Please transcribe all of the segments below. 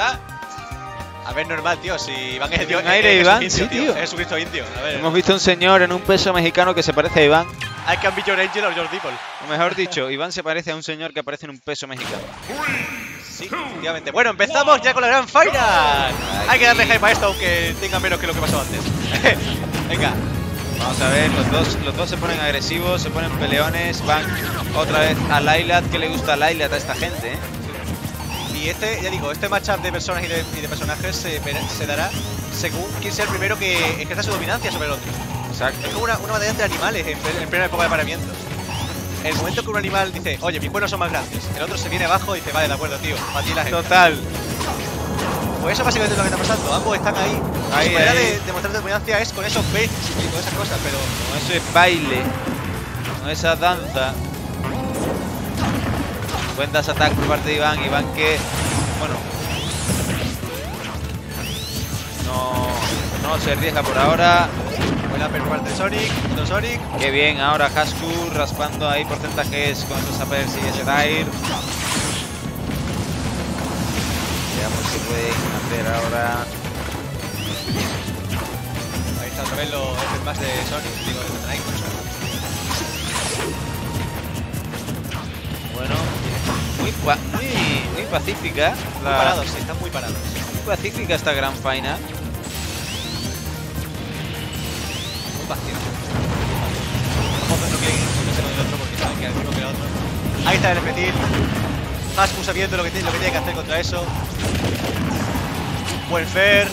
¿verdad? A ver, normal, tío, si Iván es Dios. Iván, sí, tío. Es Jesucristo indio. A ver. Hemos visto un señor en un peso mexicano que se parece a Iván. I can be your angel or your people. O mejor dicho, Iván se parece a un señor que aparece en un peso mexicano. Sí, efectivamente. Bueno, empezamos ya con la gran final. Hay que darle hype a esto, aunque tenga menos que lo que pasó antes. Venga. Vamos a ver, los dos se ponen agresivos, se ponen peleones. Van otra vez a Lylat, que le gusta a Lylat a esta gente, ¿eh? Y este, ya digo, este matchup de personas y de personajes se dará según quién sea el primero que ejerza su dominancia sobre el otro. Exacto. Es como una batalla entre animales en plena época de apareamientos. El momento que un animal dice, oye, mis cuernos son más grandes, el otro se viene abajo y dice, vale, de acuerdo, tío, para ti la gente. Total. Pues eso básicamente es lo que está pasando, ambos están ahí. Su manera de mostrar dominancia es con esos bailes y todas esas cosas, pero... Con eso es baile, con esa danza. Cuentas ataques por parte de Iván, que... Bueno... No se arriesga por ahora. Buena per parte de Sonic, otro Sonic. Qué bien, ahora Jasku raspando ahí porcentajes con esos apers y ese Dair. Veamos si pueden hacer ahora. Ahí está otra vez los más de Sonic, digo, de Meta Knight. Bueno, muy pacífica. Muy parados, sí, están muy parados. Muy pacífica esta gran final. Ahí está el repetir. Jasku sabiendo lo que tiene que hacer contra eso. Buen fair.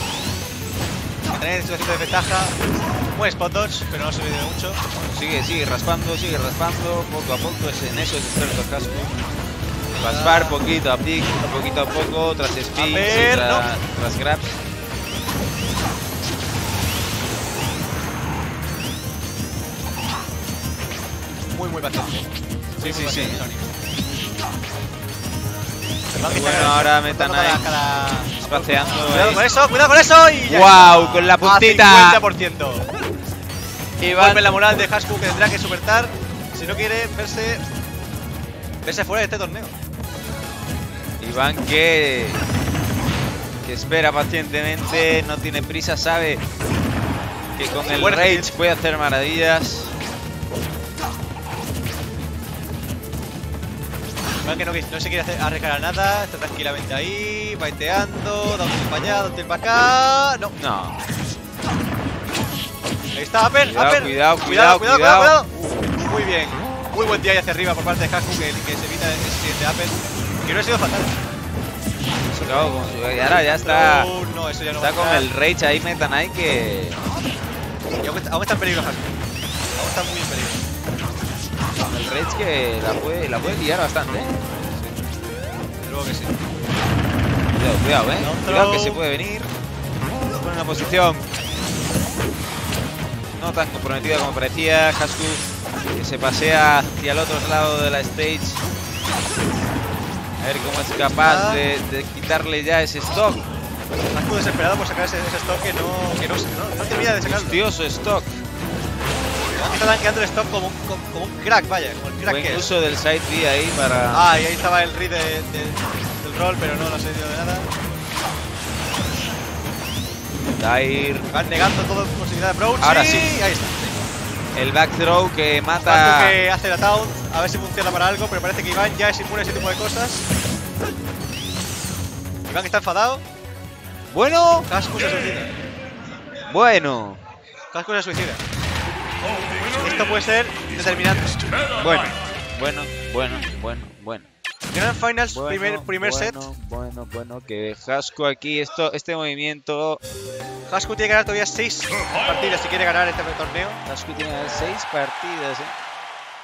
Tener situación de ventaja. Buen spot dodge, pero no se ve mucho. Sigue raspando. Poco a poco es en eso es experto Jasku. Raspar poquito a poco, tras spins, tras grabs. Muy bastante. Sí. Bueno, ahora Meta Knight espaceando. Cuidado con eso y ya. Wow, con la puntita. A 50%. Y vuelve la moral de Jasku, que tendrá que supertar si no quiere verse fuera de este torneo. Iván que espera pacientemente, no tiene prisa, sabe que con el rage puede hacer maravillas. Que no se quiere arriesgar a nada, está tranquilamente ahí, baiteando, dando para allá, dando para acá. No. Ahí está, Apple. Cuidado. Muy bien. Muy buen día hacia arriba por parte de Jasku, que se evita el siguiente Apple. Que no ha sido fatal. Y ahora ya está. No, eso ya no está con el rage ahí, Meta Knight, que. Y aún está en peligro Jasku. Aún está muy en peligro. El rage que la puede liar bastante, ¿eh? Sí. Luego que sí. Cuidado, ¿eh? Cuidado que se puede venir. Se pone en una posición no tan comprometida como parecía. Jasku que se pasea hacia el otro lado de la stage. A ver cómo es capaz de quitarle ya ese stock. Jasku desesperado por sacar ese stock que no termina de sacarlo. Hostioso stock. Está tanqueando el stop como un crack, vaya, como el crack. Buen uso del side B ahí para... Ah, y ahí estaba el read del roll, pero no se dio de nada. Dair. Van negando toda posibilidad de approach. Ahora sí. Ahí está. Sí. El back throw que mata... Jasku que hace la taunt, a ver si funciona para algo, pero parece que Iván ya es impune a ese tipo de cosas. Iván está enfadado. Bueno. Jasku se suicida. Bueno. Jasku se suicida. Esto puede ser determinante. Bueno. Grand Finals, primer set. Que Jasku aquí, este movimiento. Jasku tiene que ganar todavía 6 partidas si quiere ganar este torneo. Jasku tiene que ganar 6 partidas, ¿eh?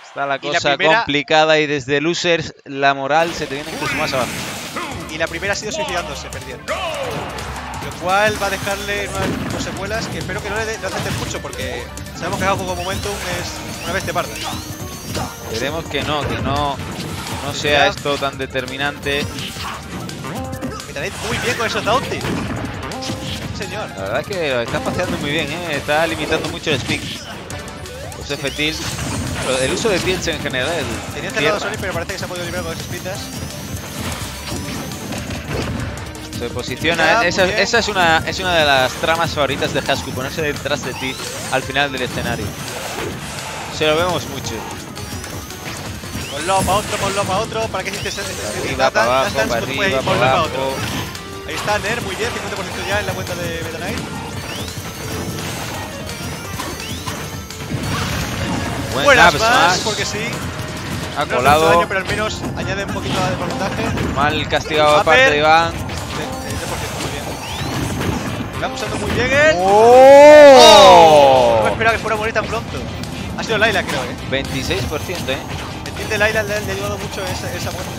Está la cosa complicada y desde losers la moral se te viene incluso más abajo. Y la primera ha sido suicidándose, perdiendo. Lo cual va a dejarle unas secuelas que espero que no le afecten mucho, porque sabemos que algo como Momentum es una vez te parta. Esperemos que no sea esto tan determinante. Me traéis muy bien con esos taunting. Sí, señor. La verdad es que lo está paseando muy bien, ¿eh? Está limitando mucho el spin. Uso F-tilt. El uso de tilts en general. Tenía cerrado Sonic, pero parece que se ha podido liberar con esas pintas. Se posiciona. Esa es una de las tramas favoritas de Jasku, ponerse detrás de ti al final del escenario. Se lo vemos mucho. Ponlo para otro, para que hiciste ese para otro. Ahí está Ner, muy bien, 50% ya en la cuenta de Meta Knight. Buenas más, porque sí. Ha colado. No daño, pero al menos añade un poquito de porcentaje. Mal castigado de parte de Iván. 10%, muy bien. Está usando muy bien. ¡Oh! No me esperaba que fuera a morir tan pronto. Ha sido Lylat, creo, ¿eh? 26%, ¿eh? El team de Lylat le ha ayudado mucho esa muerte.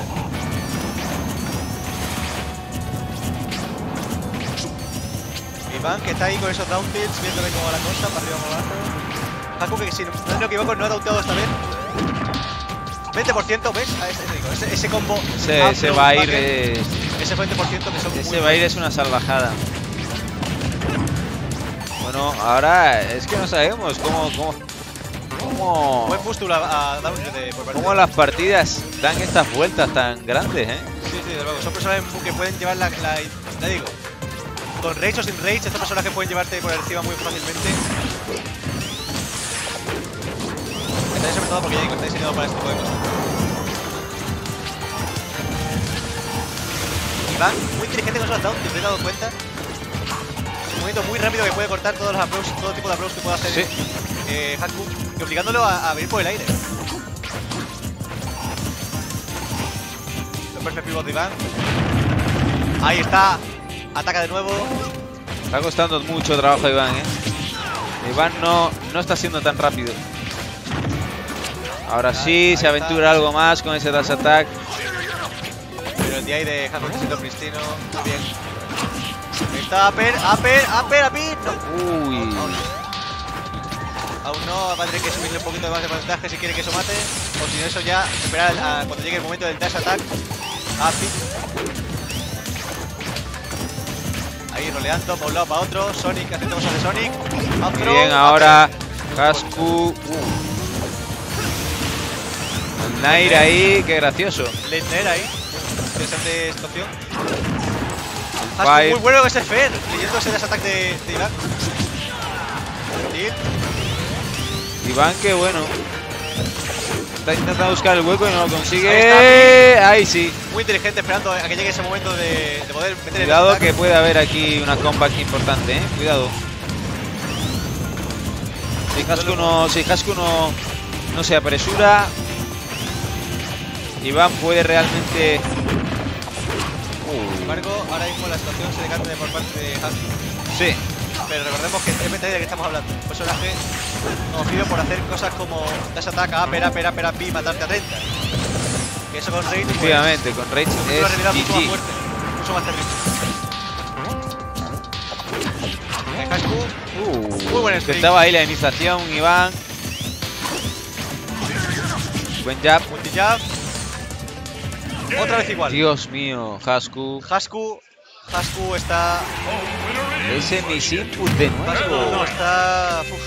Iván, que está ahí con esos down tilts, viéndole cómo va la cosa, para arriba, para abajo. Jasku, que si no me equivoco, no ha downteado esta vez. 20%, ¿ves? Ah, ese combo. Ese va a ir. Ese 20% que son. Ese va a ir es una salvajada. Bueno, ahora es que no sabemos cómo. Buen postula a Downhill por parte. Cómo las partidas dan estas vueltas tan grandes, ¿eh? Sí, sí, de luego. Son personas que pueden llevar la. Te digo. Con rage o sin rage, estos personajes pueden llevarte por encima muy fácilmente. Sobre todo porque ya está diseñado para este tipo de cosas. Iván, muy inteligente con esos down, te he dado cuenta. Es un movimiento muy rápido que puede cortar todos los approaches, todo tipo de approaches que pueda hacer Jasku, sí. Y obligándolo a venir por el aire. Los perfect pivot de Iván. Ahí está, ataca de nuevo. Está costando mucho trabajo a Iván, ¿eh? Iván no está siendo tan rápido. Ahora sí, se aventura algo más con ese dash attack. Pero el DI de Jasku está siendo pristino. Muy bien. Ahí está, upper, a pin. No. Uy. Aún no, va a tener que subirle un poquito más de porcentaje si quiere que eso mate. O si no, eso ya, esperar cuando llegue el momento del dash attack. Ahí roleando, para un lado, para otro. Sonic, haciendo cosas de Sonic. Afro, bien, ahora Jasku. Nair ahí, qué gracioso. Nair ahí, interesante situación. Muy bueno ese Fer, leyendo ese ataque de Iván. Iván, qué bueno. Está intentando buscar el hueco y no lo consigue. Ahí sí. Muy inteligente, esperando a que llegue ese momento de poder meter el. Cuidado que puede haber aquí una comeback importante, ¿eh? Cuidado. Si Jasku no se apresura. Iván puede realmente. Sin embargo, ahora mismo la situación se decanta por parte de Jasku. Sí. Pero recordemos que es Meta Knight de que estamos hablando. Un personaje conocido por hacer cosas como dash attack, apera, pi, matarte a 30. Que eso con Rage. Efectivamente, pues, con Rage es mucho más fuerte, mucho más terrible. Jasku. Muy buen streak. Estaba ahí la iniciación, Iván. Buen jab. Multi jab. Otra vez igual. Dios mío, Jasku está. Ese mis input de nuevo. Jasku no está. Uf.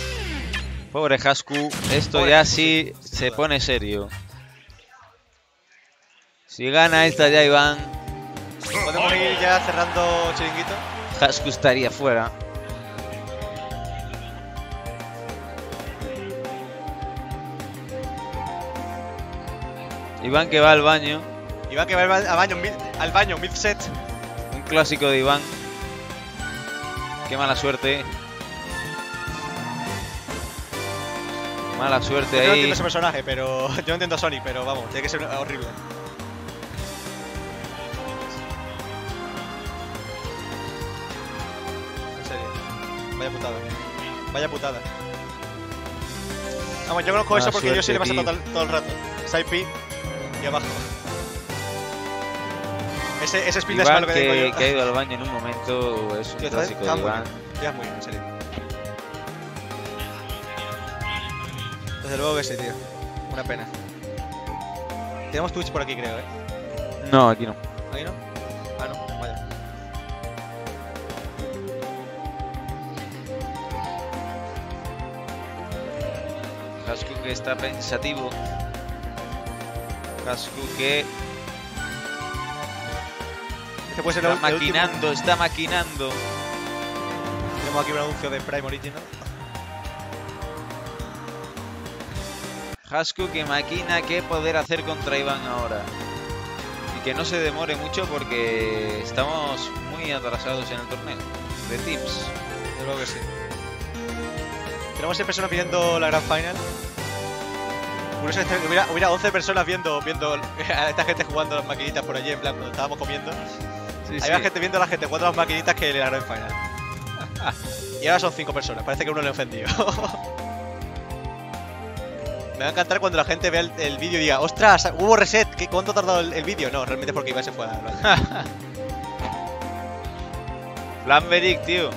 Pobre Jasku, esto pobre ya Jasku, sí se pone serio. Si gana esta ya Iván. Podemos ir ya cerrando chiringuito. Jasku estaría fuera. Iván que va al baño. Iván que va al baño mid-set. Un clásico de Iván. Qué mala suerte. Mala suerte ahí. Yo no entiendo ese personaje, pero yo no entiendo a Sonic, pero vamos, tiene que ser horrible. En serio. Vaya putada. Vaya putada. Vamos, yo conozco eso porque yo sí le paso todo el rato. Side P y abajo. Ese speed dash malo que tengo yo. Que ha ido al baño en un momento, es un clásico de Iván. Ya es muy bien, en serio. Desde luego que sí, tío. Una pena. Tenemos Twitch por aquí, creo, ¿eh? No, aquí no. ¿Aquí no? Ah, no, vale. Jasku que está pensativo. Jasku que... Que puede ser la última. Está maquinando. Tenemos aquí un anuncio de Prime Original. Jasku que maquina qué poder hacer contra Iván ahora. Y que no se demore mucho porque estamos muy atrasados en el torneo. De tips. Yo creo que sí. Tenemos 6 personas pidiendo la Grand Final. Curioso que hubiera 11 personas viendo a esta gente jugando las maquinitas por allí, en plan, cuando estábamos comiendo. Sí, había gente viendo a la gente jugando las maquinitas que le ganó en final. Y ahora son 5 personas, parece que uno le ha ofendido. Me va a encantar cuando la gente vea el vídeo y diga, ¡ostras! ¡Hubo reset! ¿Cuánto ha tardado el vídeo? No, realmente es porque Iván se fue a la... Flamberik, tío.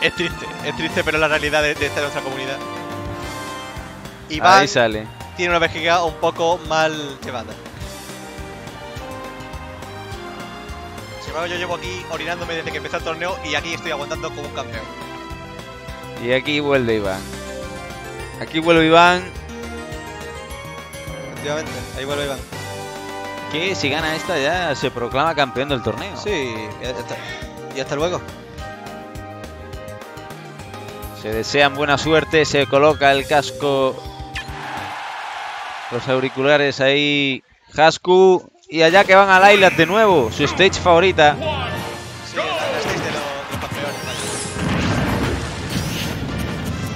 Es triste, pero es la realidad de esta nuestra comunidad. Iván ahí sale. Tiene una vejiga un poco mal llevada. Sin embargo, yo llevo aquí orinándome desde que empezó el torneo y aquí estoy aguantando como un campeón. Y aquí vuelve Iván. Aquí vuelve Iván. Efectivamente, ahí vuelve Iván. Que si gana esta ya se proclama campeón del torneo. Sí, y hasta luego. Se desean buena suerte, se coloca el casco, los auriculares ahí, Jasku, y allá que van a Lylat de nuevo, su stage favorita. Sí, la stage de los campeones.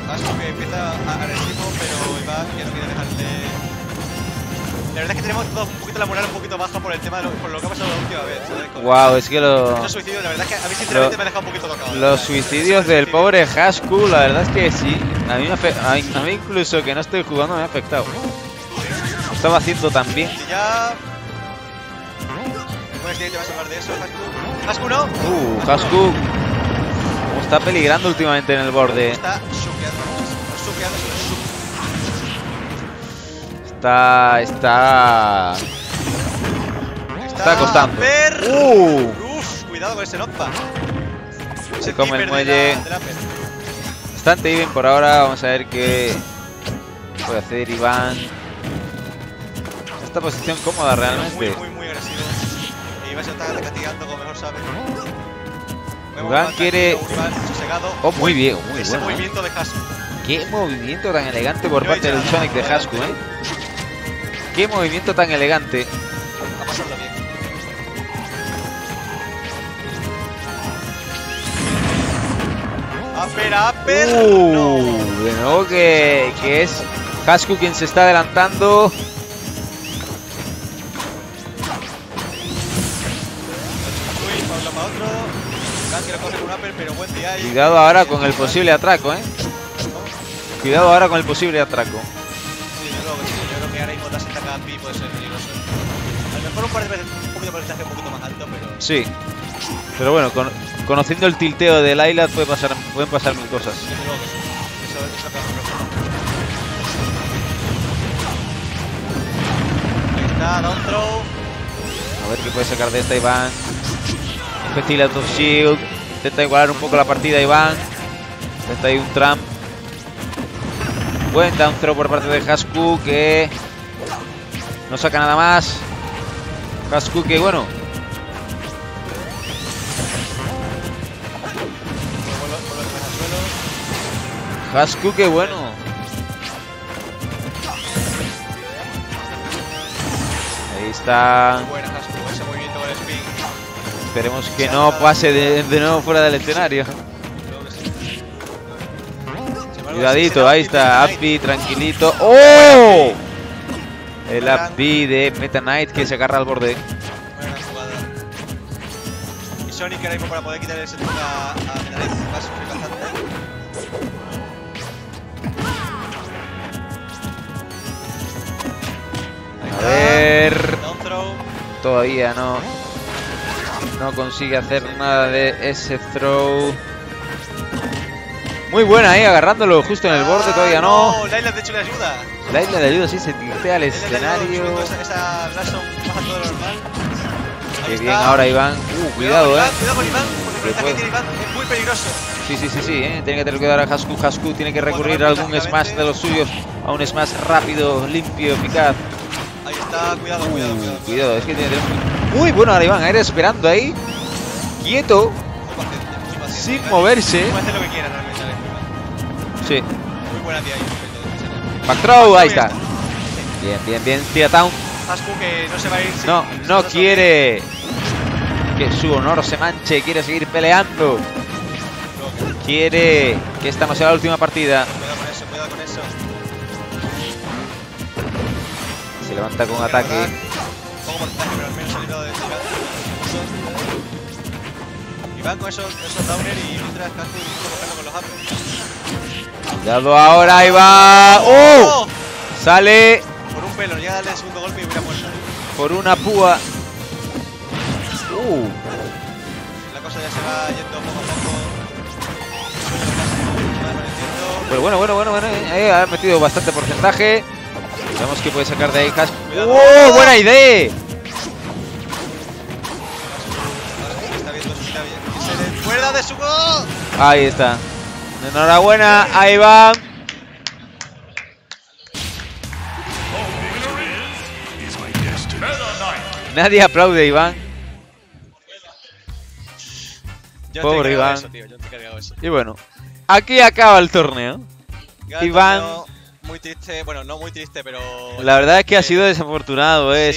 Jasku que empieza agresivo, pero Iván ya no quiere dejarle... La verdad es que tenemos todos un poquito la moral un poquito baja por el tema, por lo que ha pasado la última vez, ¿sabes? Wow, es que los suicidios, la verdad es que a mí sinceramente me ha dejado un poquito tocado. Los suicidios del pobre Jasku, la verdad es que sí. A mí incluso que no estoy jugando me ha afectado. Lo estaba haciendo tan bien. Si ya... Pues ya te vas a hablar de eso, Jasku. Jasku no. Jasku. Como está peligrando últimamente en el borde. Está suqueando. Está costando. Uf, cuidado con ese notpa. Se come el muelle. Bastante bien por ahora. Vamos a ver qué puede hacer Iván. Esta posición cómoda realmente. Muy agresivo. Iván se está castigando como mejor sabe. Iván quiere. Oh, muy bien. Muy ese bueno, movimiento de Jasku. Qué movimiento tan elegante por parte del Sonic de Jasku, ¿eh? ¡Qué movimiento tan elegante! A pasarlo bien. ¡Upper! No. De nuevo que es Jasku quien se está adelantando. Cuidado ahora con el posible atraco, ¿eh? Cuidado ahora con el posible atraco. Puede ser peligroso. A lo mejor un par de veces, un poquito de porcentaje un poquito más alto, pero... Sí. Pero bueno, conociendo el tilteo de Lylat pueden pasar mil cosas. Yo creo que sí. Eso acaba de... Ahí está, down throw. A ver qué puede sacar de esta Iván. Estila of shield. Intenta igualar un poco la partida Iván. Intenta ahí un tramp. Buen down throw por parte de Jasku que... No saca nada más. Jasku que bueno. Jasku que bueno. Ahí está. Esperemos que no pase de nuevo fuera del escenario. Cuidadito, ahí está. Happy, tranquilito. ¡Oh! El API de Meta Knight que se agarra al borde. Buena jugada. Y Sonic ahora mismo para poder quitar ese turno a Meta Knight va a sufrir bastante. A ver. Todavía no consigue hacer nada de ese throw. Muy buena ahí, agarrándolo justo en el borde, todavía no. Lylat de hecho le ayuda. Lylat le ayuda, sí, se tiltea al escenario. Esa blason baja todo lo normal. Ahí bien, está. Ahora Iván. Cuidado, Iván, cuidado con Iván, porque el ataque tiene Iván es muy peligroso. Sí, tiene que tener cuidado a Jasku. Jasku tiene que recurrir a algún smash de los suyos, a un smash rápido, limpio, eficaz. Ahí está, cuidado, cuidado. Es que tiene que... Muy bueno ahora Iván, ahí esperando ahí, quieto, sin moverse. Puede hacer lo que quiera realmente, Iván. Sí. Muy buena tía ahí. Back throw, ahí está. Bien, tira down. Jasku que no se va a ir. No quiere que su honor se manche, quiere seguir peleando. Quiere que esta no sea la última partida. Cuidado con eso. Se levanta con ataque. Poco porcentaje, pero al menos ha librado de este Iván. Iván con esos downer y mientras Jasku colocando con los up. Cuidado ahora, Iván. ¡Oh! Sale. Por un pelo, llega a darle el segundo golpe y hubiera muerto. Por una púa. La cosa ya se va yendo poco a poco. Pero bueno, ha metido bastante porcentaje. Vemos que puede sacar de ahí Jasku. ¡Oh! ¡Buena idea! ¡Fuera de su gol! Ahí está. Enhorabuena a Iván. Nadie aplaude a Iván. Pobre Iván. Eso, tío, y bueno, aquí acaba el torneo. Iván, muy triste, bueno, no muy triste, pero... La verdad es que ha sido desafortunado, sí.